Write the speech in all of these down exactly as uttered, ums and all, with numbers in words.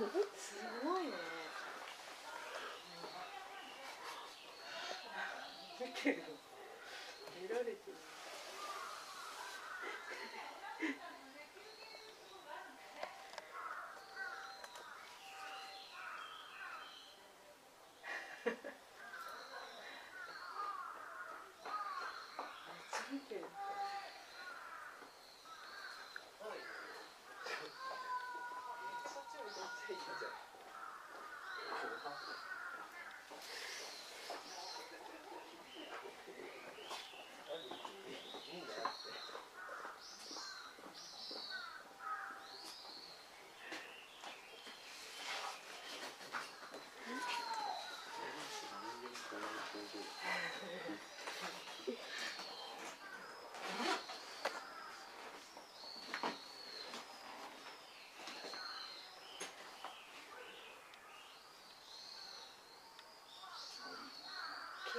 すごいね。見てる。見られてる。見てる。キ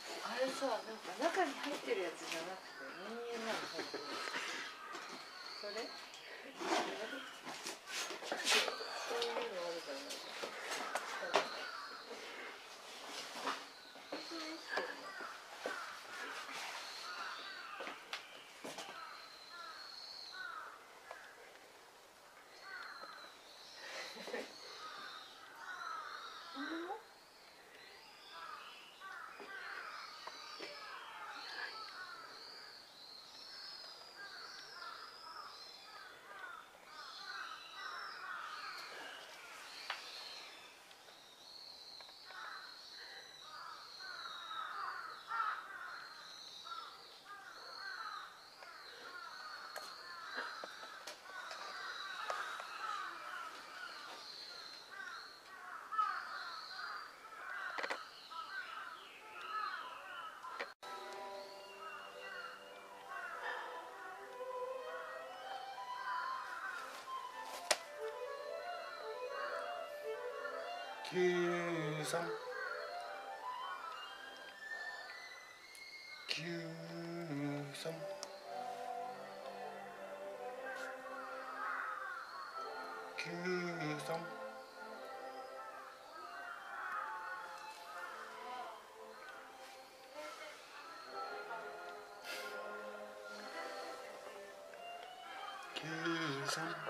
なんか食べてる。そう、なんか中に入ってるやつじゃなくて人間なの入ってる。それ？そういうのあるかな。キューさん、キューさん、キューさん、キューさん。